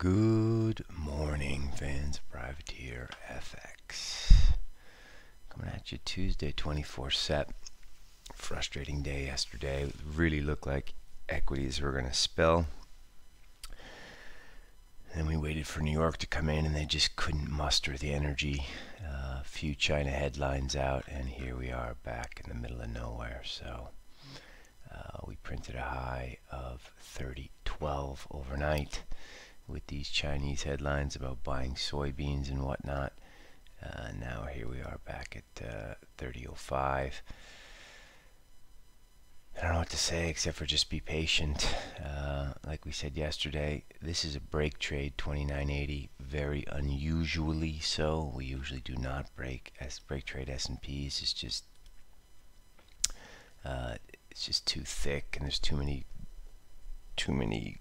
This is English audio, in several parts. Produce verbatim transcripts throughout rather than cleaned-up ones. Good morning, fans of Privateer F X. Coming at you Tuesday, twenty-four Sep. Frustrating day yesterday. It really looked like equities were going to spill. And we waited for New York to come in, and they just couldn't muster the energy. A uh, few China headlines out, and here we are back in the middle of nowhere. So uh, we printed a high of thirty twelve overnight with these Chinese headlines about buying soybeans and whatnot. Uh, now here we are back at uh, thirty oh five. I don't know what to say except for just be patient. Uh, like we said yesterday, this is a break trade, twenty-nine eighty, very unusually so. We usually do not break as break trade S and Ps. It's just uh, it's just too thick, and there's too many too many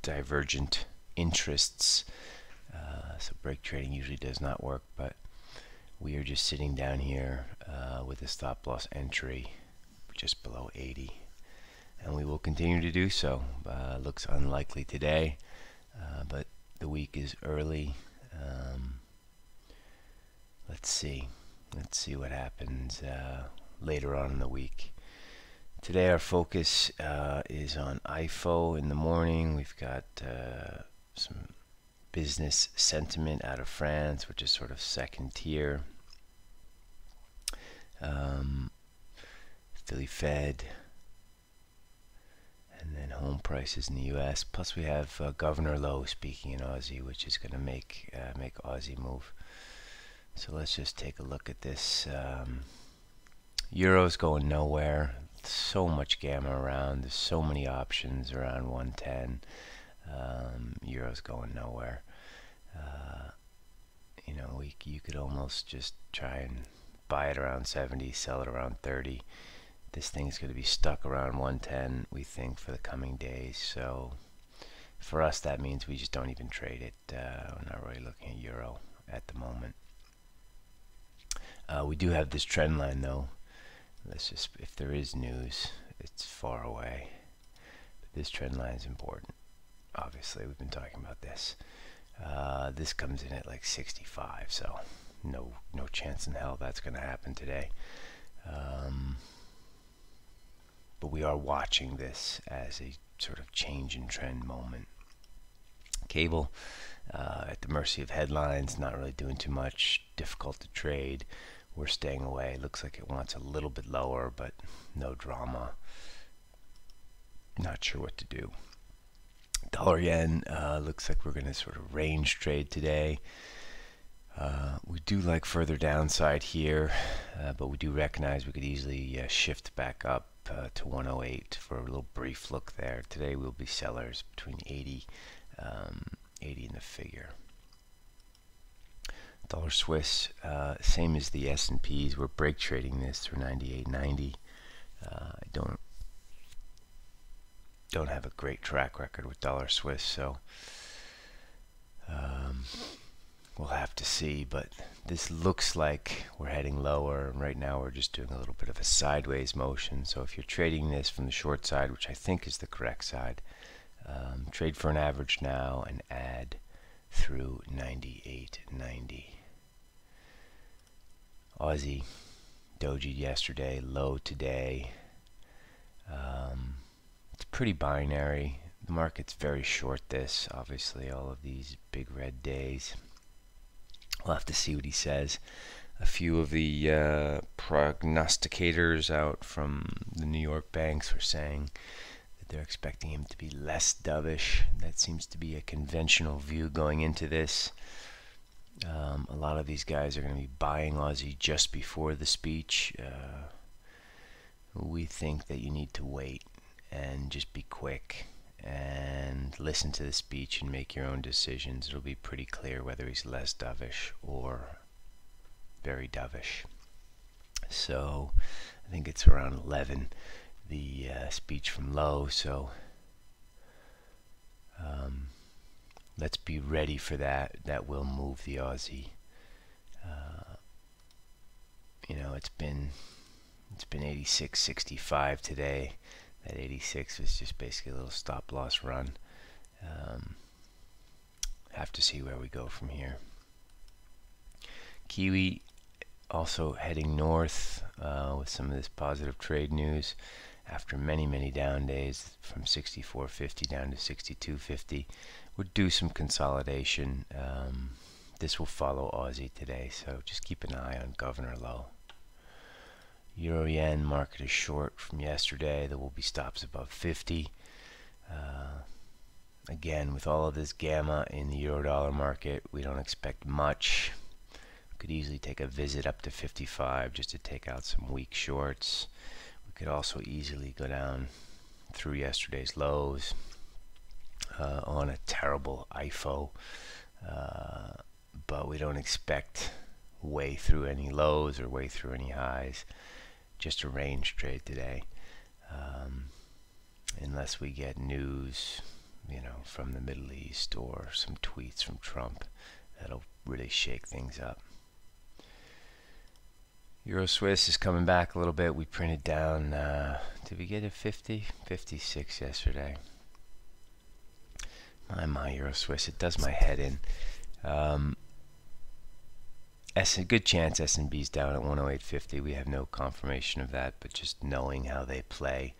divergent interests, uh, so break trading usually does not work. But we are just sitting down here uh, with a stop-loss entry just below eighty, and we will continue to do so. Uh, looks unlikely today, uh, but the week is early. Um, let's see let's see what happens uh, later on in the week. Today our focus uh, is on I F O in the morning. We've got uh, some business sentiment out of France, which is sort of second tier. Um, Philly Fed, and then home prices in the U S Plus we have uh, Governor Lowe speaking in Aussie, which is going to make uh, make Aussie move. So let's just take a look at this. Um, Euro's going nowhere. So much gamma around. There's so many options around one ten. Um, Euro's going nowhere. Uh, you know, we you could almost just try and buy it around seventy, sell it around thirty. This thing's going to be stuck around one ten, we think, for the coming days. So for us, that means we just don't even trade it. Uh, we're not really looking at Euro at the moment. Uh, we do have this trend line, though. Let's just, if there is news, it's far away. But this trend line is important. Obviously, we've been talking about this. Uh, this comes in at like sixty-five, so no no chance in hell that's going to happen today. Um, but we are watching this as a sort of change in trend moment. Cable, uh, at the mercy of headlines, not really doing too much, difficult to trade. We're staying away. Looks like it wants a little bit lower, but no drama. Not sure what to do. Dollar yen, uh, looks like we're going to sort of range trade today. Uh, we do like further downside here, uh, but we do recognize we could easily uh, shift back up uh, to one oh eight for a little brief look there. Today we'll be sellers between eighty, um, eighty in the figure. Dollar Swiss, uh, same as the S and Ps. We're break trading this through ninety-eight ninety. Uh, I don't don't have a great track record with Dollar Swiss, so um, we'll have to see. But this looks like we're heading lower. Right now, we're just doing a little bit of a sideways motion. So if you're trading this from the short side, which I think is the correct side, um, trade for an average now and add through ninety-eight ninety. Aussie dojied yesterday, low today. Um, it's pretty binary. The market's very short this, obviously, all of these big red days. We'll have to see what he says. A few of the uh, prognosticators out from the New York banks were saying they're expecting him to be less dovish. That seems to be a conventional view going into this. Um, a lot of these guys are going to be buying Aussie just before the speech. Uh, we think that you need to wait and just be quick and listen to the speech and make your own decisions. It'll be pretty clear whether he's less dovish or very dovish. So I think it's around eleven. The uh, speech from Lowe, so um, let's be ready for that. That will move the Aussie. Uh, you know, it's been it's been eighty-six sixty-five today. That eighty-six was just basically a little stop loss run. Um, have to see where we go from here. Kiwi also heading north uh, with some of this positive trade news after many many down days, from sixty-four fifty down to sixty-two fifty. We're due some consolidation. Um, this will follow Aussie today, so just keep an eye on Governor Lowe. Euro yen market is short from yesterday. There will be stops above fifty. Uh, again, with all of this gamma in the euro dollar market, we don't expect much. We could easily take a visit up to fifty-five just to take out some weak shorts. We could also easily go down through yesterday's lows uh, on a terrible I F O, uh, but we don't expect way through any lows or way through any highs. Just a range trade today, um, unless we get news, you know, from the Middle East or some tweets from Trump that'll really shake things up. Euro Swiss is coming back a little bit. We printed down, uh, did we get a fifty? fifty-six yesterday. My, my Euro Swiss, it does my head in. Um, S good chance S and P's down at one oh eight fifty. We have no confirmation of that, but just knowing how they play.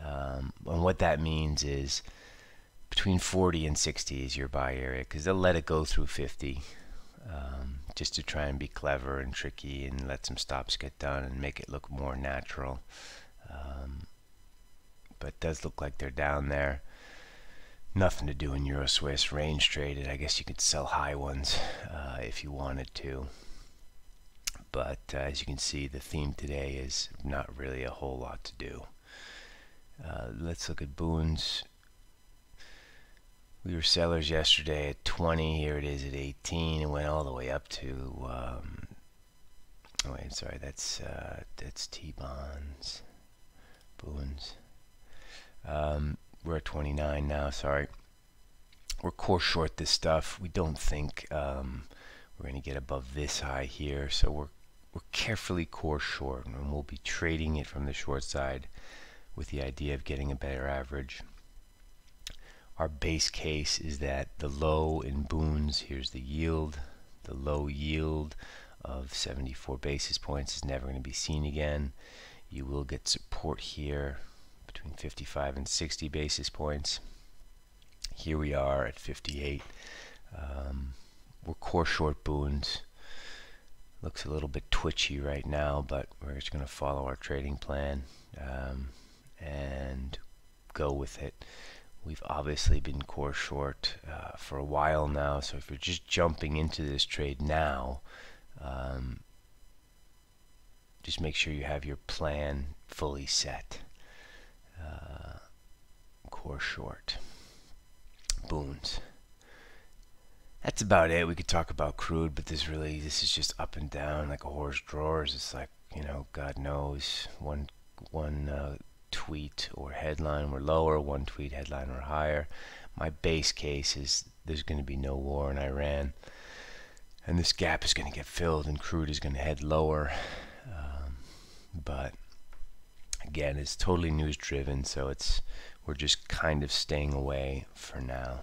Um, and what that means is between forty and sixty is your buy area, because they'll let it go through fifty um, just to try and be clever and tricky and let some stops get done and make it look more natural. Um, but it does look like they're down there. Nothing to do in Euro Swiss, range traded. I guess you could sell high ones uh, if you wanted to, but uh, as you can see, the theme today is not really a whole lot to do. Uh, let's look at Boons. We were sellers yesterday at twenty. Here it is at eighteen. It went all the way up to um, oh wait, sorry, that's uh, that's T-bonds, Boons. Um, We're at twenty-nine now, sorry. We're core short this stuff. We don't think um, we're going to get above this high here, so we're, we're carefully core short, and we'll be trading it from the short side with the idea of getting a better average. Our base case is that the low in Boons, here's the yield, the low yield of seventy-four basis points is never going to be seen again. You will get support here between fifty-five and sixty basis points. Here we are at fifty-eight. Um, we're core short Boons. Looks a little bit twitchy right now, but we're just going to follow our trading plan um, and go with it. We've obviously been core short uh, for a while now, so if you're just jumping into this trade now, um, just make sure you have your plan fully set. Uh, core short Boons. That's about it. We could talk about crude, but this really, this is just up and down like a horse drawers. It's like, you know, God knows, one one uh, tweet or headline we're lower, one tweet headline we're higher. My base case is there's going to be no war in Iran, and this gap is going to get filled, and crude is going to head lower. Um, but again, it's totally news driven, so it's we're just kind of staying away for now.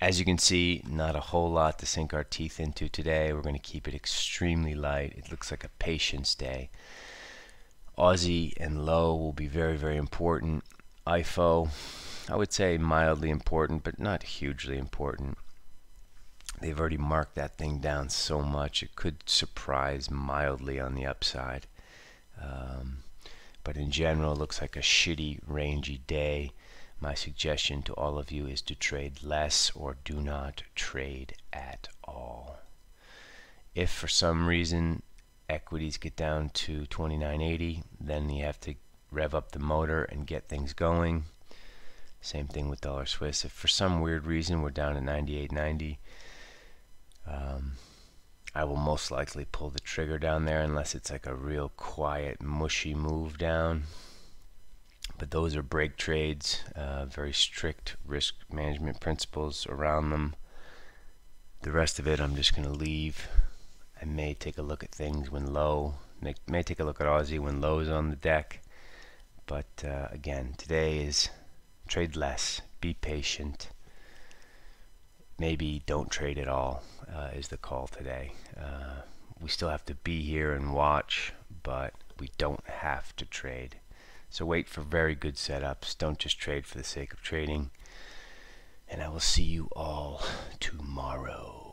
As you can see, not a whole lot to sink our teeth into today. We're going to keep it extremely light. It looks like a patience day. Aussie and Lowe will be very, very important. I F O, I would say mildly important, but not hugely important. They've already marked that thing down so much, it could surprise mildly on the upside. Um, But in general, it looks like a shitty, rangy day. My suggestion to all of you is to trade less or do not trade at all. If for some reason equities get down to twenty-nine eighty, then you have to rev up the motor and get things going. Same thing with dollar Swiss. If for some weird reason we're down at ninety-eight ninety, um, I will most likely pull the trigger down there, unless it's like a real quiet, mushy move down. But those are break trades, uh, very strict risk management principles around them. The rest of it I'm just going to leave. I may take a look at things when low, may, may take a look at Aussie when low is on the deck. But uh, again, today is trade less, be patient. maybe don't trade at all uh, is the call today. Uh, we still have to be here and watch, but we don't have to trade. So wait for very good setups. Don't just trade for the sake of trading. And I will see you all tomorrow.